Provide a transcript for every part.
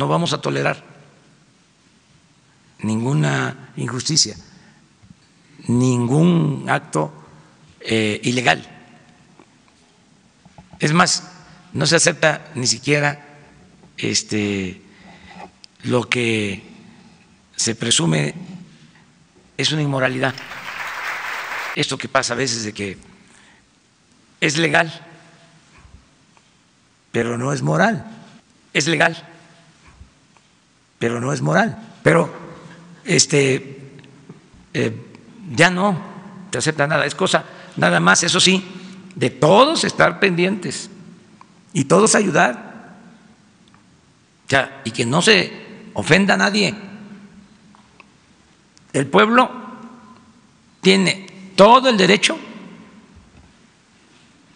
No vamos a tolerar ninguna injusticia, ningún acto ilegal. Es más, no se acepta ni siquiera lo que se presume es una inmoralidad. Esto que pasa a veces de que es legal, pero no es moral. Es legal, pero no es moral. Pero ya no te acepta nada. Es cosa nada más, eso sí, de todos estar pendientes y todos ayudar. O sea, y que no se ofenda a nadie. El pueblo tiene todo el derecho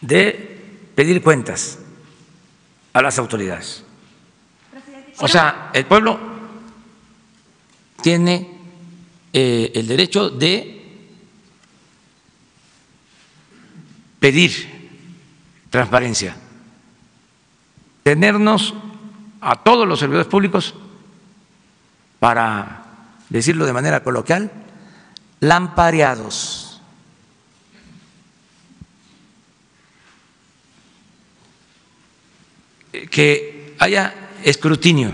de pedir cuentas a las autoridades. O sea, el pueblo tiene el derecho de pedir transparencia, tenernos a todos los servidores públicos, para decirlo de manera coloquial, lampareados. Que haya escrutinio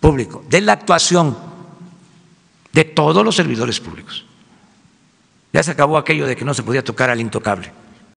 público de la actuación de todos los servidores públicos. Ya se acabó aquello de que no se podía tocar al intocable.